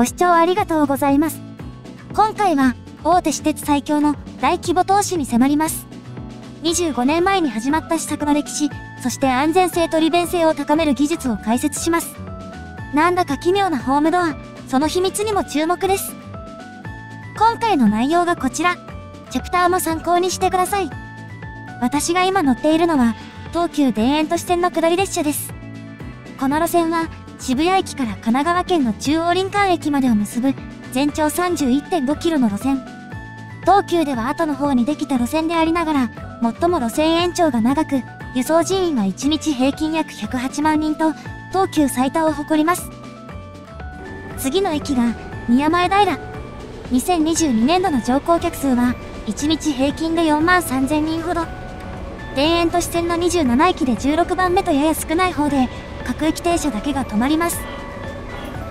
ご視聴ありがとうございます。今回は大手私鉄最強の大規模投資に迫ります。25年前に始まった施策の歴史、そして安全性と利便性を高める技術を解説します。なんだか奇妙なホームドア、その秘密にも注目です。今回の内容がこちら。チャプターも参考にしてください。私が今乗っているのは、東急田園都市線の下り列車です。この路線は、渋谷駅から神奈川県の中央林間駅までを結ぶ、全長 31.5 キロの路線。東急では後の方にできた路線でありながら、最も路線延長が長く、輸送人員が1日平均約108万人と、東急最多を誇ります。次の駅が、宮前平。2022年度の乗降客数は、1日平均で4万3000人ほど。田園都市線の27駅で16番目とやや少ない方で、各駅停車だけが止まります。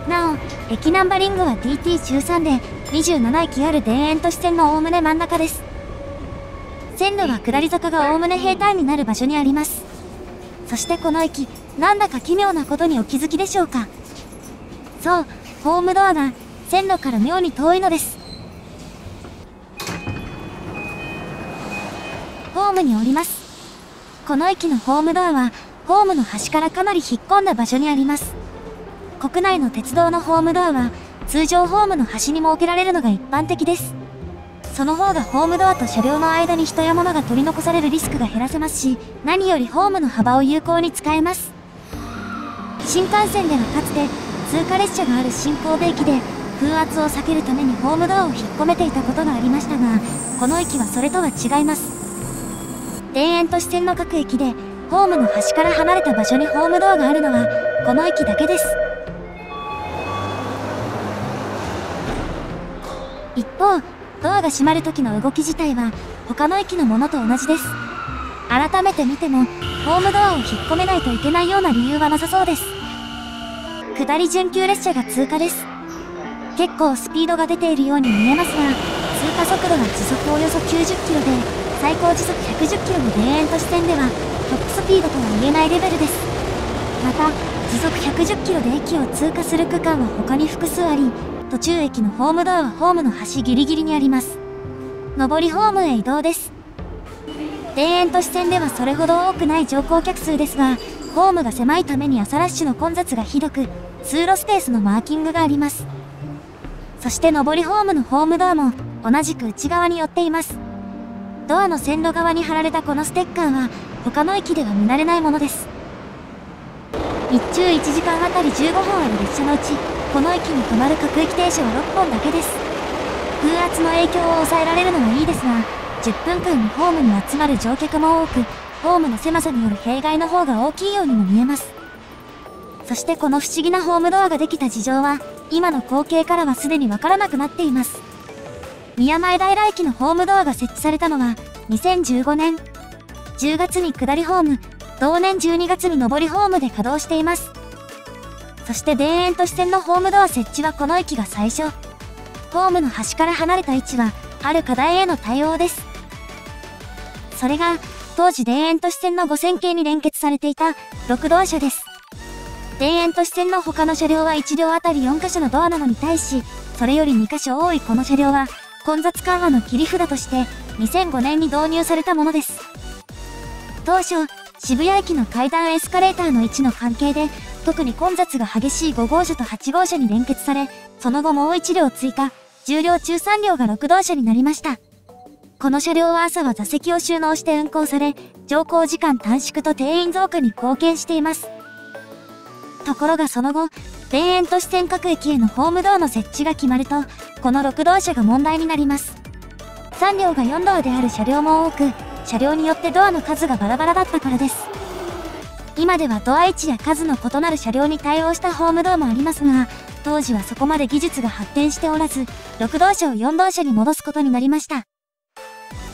なお、駅ナンバリングは DT13 で、27駅ある田園都市線のおおむね真ん中です。線路は下り坂がおおむね平坦になる場所にあります。そしてこの駅、なんだか奇妙なことにお気づきでしょうか。そう、ホームドアが線路から妙に遠いのです。ホームに降ります。この駅のホームドアは、ホームの端からかなり引っ込んだ場所にあります。国内の鉄道のホームドアは、通常ホームの端に設けられるのが一般的です。その方がホームドアと車両の間に人や物が取り残されるリスクが減らせますし、何よりホームの幅を有効に使えます。新幹線ではかつて、通過列車がある新神戸駅で、風圧を避けるためにホームドアを引っ込めていたことがありましたが、この駅はそれとは違います。田園都市線の各駅で、ホームの端から離れた場所にホームドアがあるのは、この駅だけです。一方、ドアが閉まる時の動き自体は他の駅のものと同じです。改めて見てもホームドアを引っ込めないといけないような理由はなさそうです。下り準急列車が通過です。結構スピードが出ているように見えますが、通過速度は時速およそ90キロで、最高時速110キロの田園都市線ではトップスピードとは言えないレベルです。また時速110キロで駅を通過する区間は他に複数あり、途中駅のホームドアはホームの端ギリギリにあります。上りホームへ移動です。田園都市線ではそれほど多くない乗降客数ですが、ホームが狭いために朝ラッシュの混雑がひどく、通路スペースのマーキングがあります。そして上りホームのホームドアも同じく内側に寄っています。ドアの線路側に貼られたこのステッカーは、他の駅では見慣れないものです。日中1時間あたり15本ある列車のうち、この駅に止まる各駅停車は6本だけです。風圧の影響を抑えられるのはいいですが、10分間にホームに集まる乗客も多く、ホームの狭さによる弊害の方が大きいようにも見えます。そしてこの不思議なホームドアができた事情は、今の光景からはすでにわからなくなっています。宮前平駅のホームドアが設置されたのは、2015年。10月に下りホーム、同年12月に上りホームで稼働しています。そして田園都市線のホームドア設置はこの駅が最初。ホームの端から離れた位置は、ある課題への対応です。それが、当時田園都市線の5000系に連結されていた、6ドア車です。田園都市線の他の車両は1両あたり4カ所のドアなのに対し、それより2カ所多いこの車両は、混雑緩和の切り札として、2005年に導入されたものです。当初、渋谷駅の階段エスカレーターの位置の関係で、特に混雑が激しい5号車と8号車に連結され、その後もう1両追加、10両中3両が6号車になりました。この車両は朝は座席を収納して運行され、乗降時間短縮と定員増加に貢献しています。ところがその後、田園都市線各駅へのホームドアの設置が決まると、この6号車が問題になります。3両が4両である車両も多く、車両によってドアの数がバラバラだったからです。今ではドア位置や数の異なる車両に対応したホームドアもありますが、当時はそこまで技術が発展しておらず、6同車を4同車に戻すことになりました。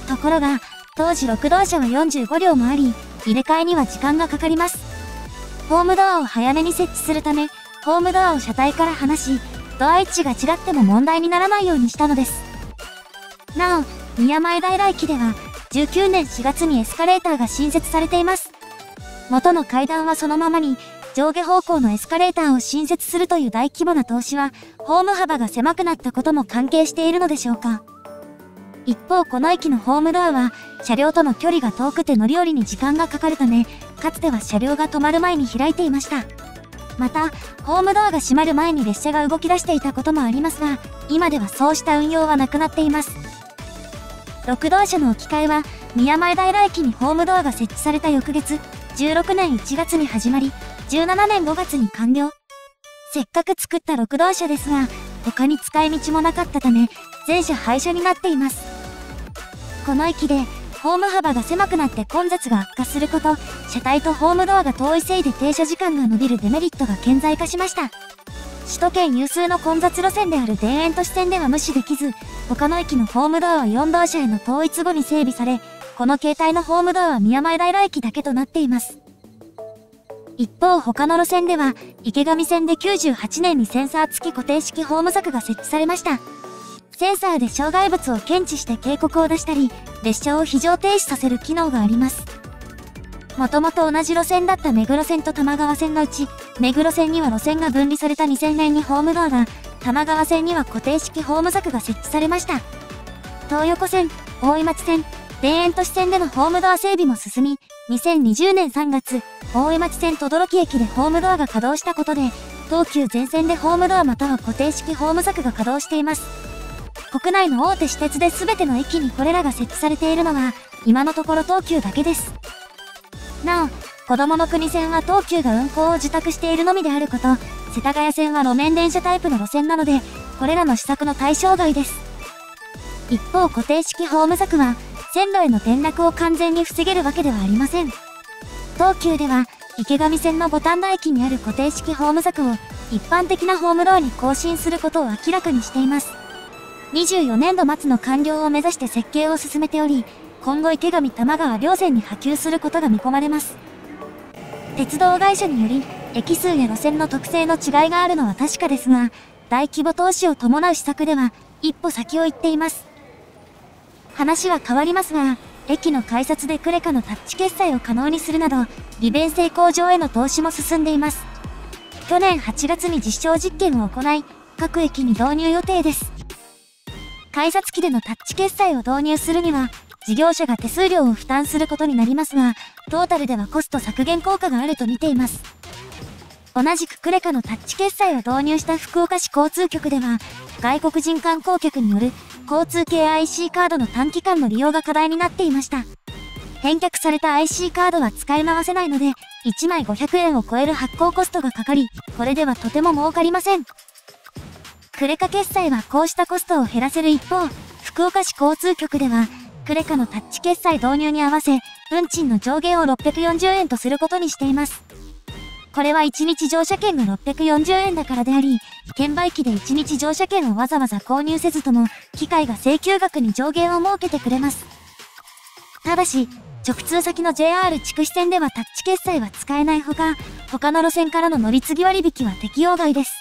ところが、当時6同車は45両もあり、入れ替えには時間がかかります。ホームドアを早めに設置するため、ホームドアを車体から離し、ドア位置が違っても問題にならないようにしたのです。なお、宮前平駅では、19年4月にエスカレーターが新設されています。元の階段はそのままに、上下方向のエスカレーターを新設するという大規模な投資は、ホーム幅が狭くなったことも関係しているのでしょうか。一方、この駅のホームドアは、車両との距離が遠くて乗り降りに時間がかかるため、かつては車両が止まる前に開いていました。また、ホームドアが閉まる前に列車が動き出していたこともありますが、今ではそうした運用はなくなっています。6号車の置き換えは、宮前平駅にホームドアが設置された翌月、16年1月に始まり、17年5月に完了。せっかく作った6号車ですが、他に使い道もなかったため、全車廃車になっています。この駅で、ホーム幅が狭くなって混雑が悪化すること、車体とホームドアが遠いせいで停車時間が延びるデメリットが顕在化しました。首都圏有数の混雑路線である田園都市線では無視できず、他の駅のホームドアは4号車への統一後に整備され、この形態のホームドアは宮前平駅だけとなっています。一方、他の路線では、池上線で98年にセンサー付き固定式ホーム柵が設置されました。センサーで障害物を検知して警告を出したり、列車を非常停止させる機能があります。もともと同じ路線だった目黒線と玉川線のうち、目黒線には路線が分離された2000年にホームドアが、玉川線には固定式ホーム柵が設置されました。東横線、大井町線、田園都市線でのホームドア整備も進み、2020年3月、大井町線等々力駅でホームドアが稼働したことで、東急全線でホームドアまたは固定式ホーム柵が稼働しています。国内の大手私鉄で全ての駅にこれらが設置されているのは、今のところ東急だけです。なお、こどもの国線は東急が運行を受託しているのみであること、世田谷線は路面電車タイプの路線なので、これらの施策の対象外です。一方、固定式ホーム柵は、線路への転落を完全に防げるわけではありません。東急では、池上線の五反田駅にある固定式ホーム柵を、一般的なホームドアに更新することを明らかにしています。24年度末の完了を目指して設計を進めており、今後池上玉川両線に波及することが見込まれます。鉄道会社により、駅数や路線の特性の違いがあるのは確かですが、大規模投資を伴う施策では、一歩先を行っています。話は変わりますが、駅の改札でクレカのタッチ決済を可能にするなど、利便性向上への投資も進んでいます。去年8月に実証実験を行い、各駅に導入予定です。改札機でのタッチ決済を導入するには、事業者が手数料を負担することになりますが、トータルではコスト削減効果があると見ています。同じくクレカのタッチ決済を導入した福岡市交通局では、外国人観光客による交通系 IC カードの短期間の利用が課題になっていました。返却された IC カードは使い回せないので、1枚500円を超える発行コストがかかり、これではとても儲かりません。クレカ決済はこうしたコストを減らせる一方、福岡市交通局では、クレカのタッチ決済導入に合わせ、運賃の上限を640円とすることにしています。これは1日乗車券が640円だからであり、券売機で1日乗車券をわざわざ購入せずとも、機械が請求額に上限を設けてくれます。ただし、直通先の JR 筑肥線ではタッチ決済は使えないほか、他の路線からの乗り継ぎ割引は適用外です。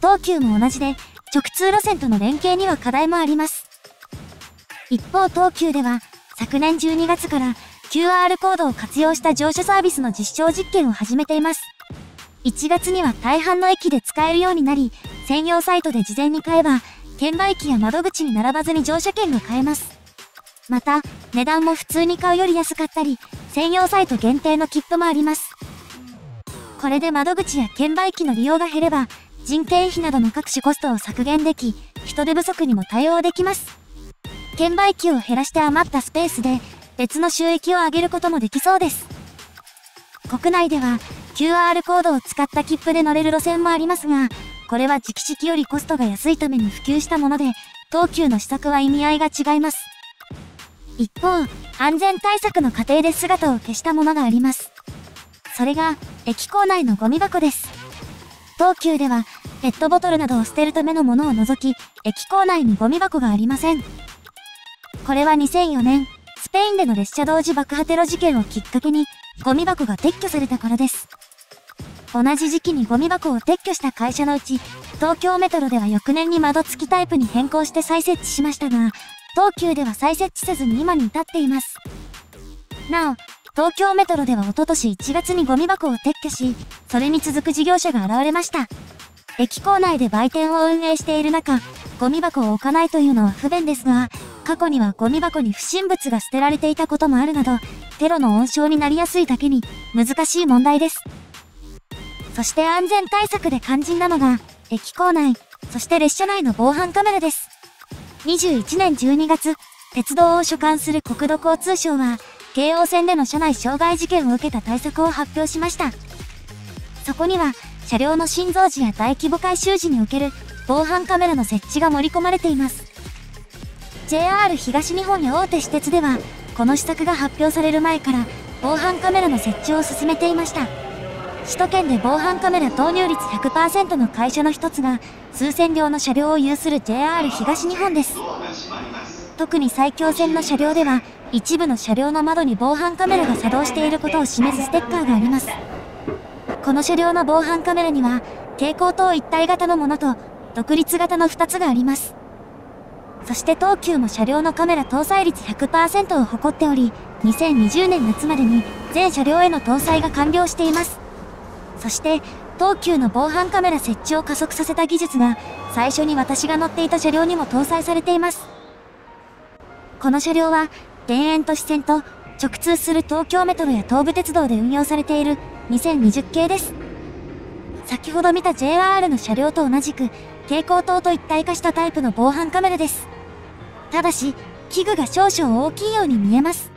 東急も同じで、直通路線との連携には課題もあります。一方、東急では、昨年12月から QR コードを活用した乗車サービスの実証実験を始めています。1月には大半の駅で使えるようになり、専用サイトで事前に買えば、券売機や窓口に並ばずに乗車券が買えます。また、値段も普通に買うより安かったり、専用サイト限定の切符もあります。これで窓口や券売機の利用が減れば、人件費などの各種コストを削減でき、人手不足にも対応できます。券売機を減らして余ったスペースで、別の収益を上げることもできそうです。国内では、QR コードを使った切符で乗れる路線もありますが、これは時期式よりコストが安いために普及したもので、東急の施策は意味合いが違います。一方、安全対策の過程で姿を消したものがあります。それが、駅構内のゴミ箱です。東急では、ペットボトルなどを捨てるためのものを除き、駅構内にゴミ箱がありません。これは2004年、スペインでの列車同時爆破テロ事件をきっかけに、ゴミ箱が撤去されたからです。同じ時期にゴミ箱を撤去した会社のうち、東京メトロでは翌年に窓付きタイプに変更して再設置しましたが、東急では再設置せずに今に至っています。なお、東京メトロではおととし1月にゴミ箱を撤去し、それに続く事業者が現れました。駅構内で売店を運営している中、ゴミ箱を置かないというのは不便ですが、過去にはゴミ箱に不審物が捨てられていたこともあるなど、テロの温床になりやすいだけに難しい問題です。そして安全対策で肝心なのが、駅構内、そして列車内の防犯カメラです。21年12月、鉄道を所管する国土交通省は、京王線での車内障害事件を受けた対策を発表しました。そこには、車両の振動時や大規模改修時における防犯カメラの設置が盛り込まれています。JR 東日本や大手私鉄では、この施策が発表される前から、防犯カメラの設置を進めていました。首都圏で防犯カメラ投入率 100% の会社の一つが、数千両の車両を有する JR 東日本です。特に埼京線の車両では、一部の車両の窓に防犯カメラが作動していることを示すステッカーがあります。この車両の防犯カメラには、蛍光灯一体型のものと、独立型の2つがあります。そして東急も車両のカメラ搭載率 100% を誇っており、2020年夏までに全車両への搭載が完了しています。そして、東急の防犯カメラ設置を加速させた技術が、最初に私が乗っていた車両にも搭載されています。この車両は、田園都市線と直通する東京メトロや東武鉄道で運用されている2020系です。先ほど見た JR の車両と同じく蛍光灯と一体化したタイプの防犯カメラです。ただし、器具が少々大きいように見えます。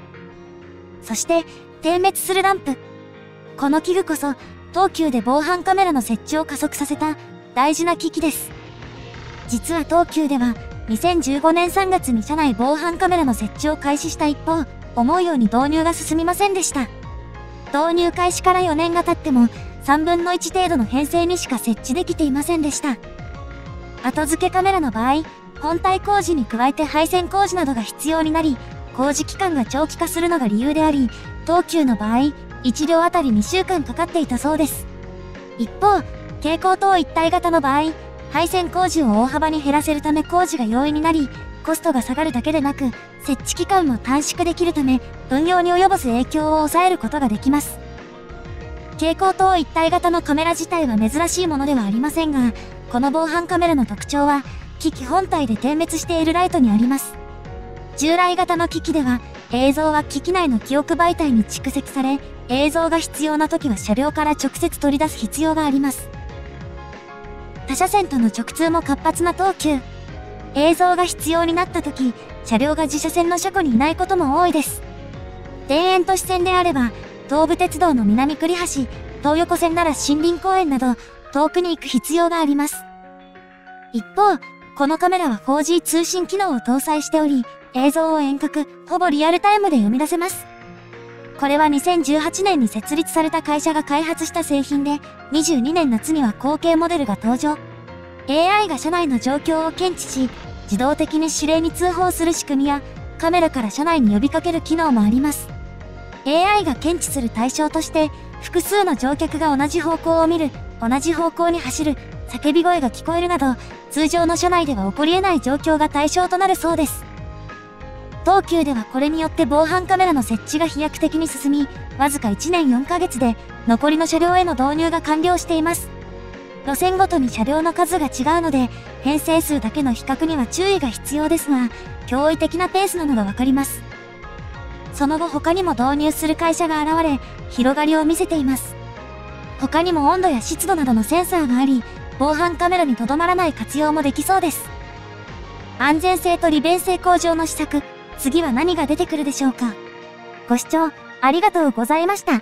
そして、点滅するランプ。この器具こそ、東急で防犯カメラの設置を加速させた大事な機器です。実は東急では、2015年3月に車内防犯カメラの設置を開始した一方、思うように導入が進みませんでした。導入開始から4年が経っても、3分の1程度の編成にしか設置できていませんでした。後付けカメラの場合、本体工事に加えて配線工事などが必要になり、工事期間が長期化するのが理由であり、東急の場合、1両あたり2週間かかっていたそうです。一方、蛍光灯一体型の場合、配線工事を大幅に減らせるため工事が容易になり、コストが下がるだけでなく、設置期間も短縮できるため、運用に及ぼす影響を抑えることができます。蛍光灯一体型のカメラ自体は珍しいものではありませんが、この防犯カメラの特徴は、機器本体で点滅しているライトにあります。従来型の機器では、映像は機器内の記憶媒体に蓄積され、映像が必要な時は車両から直接取り出す必要があります。他車線との直通も活発な東急。映像が必要になった時、車両が自社線の車庫にいないことも多いです。田園都市線であれば、東武鉄道の南栗橋、東横線なら森林公園など、遠くに行く必要があります。一方、このカメラは 4G 通信機能を搭載しており、映像を遠隔、ほぼリアルタイムで読み出せます。これは2018年に設立された会社が開発した製品で、22年夏には後継モデルが登場。AI が車内の状況を検知し、自動的に指令に通報する仕組みや、カメラから車内に呼びかける機能もあります。AI が検知する対象として、複数の乗客が同じ方向を見る、同じ方向に走る、叫び声が聞こえるなど、通常の車内では起こり得ない状況が対象となるそうです。東急ではこれによって防犯カメラの設置が飛躍的に進み、わずか1年4ヶ月で残りの車両への導入が完了しています。路線ごとに車両の数が違うので、編成数だけの比較には注意が必要ですが、驚異的なペースなのがわかります。その後他にも導入する会社が現れ、広がりを見せています。他にも温度や湿度などのセンサーがあり、防犯カメラにとどまらない活用もできそうです。安全性と利便性向上の施策。次は何が出てくるでしょうか。ご視聴ありがとうございました。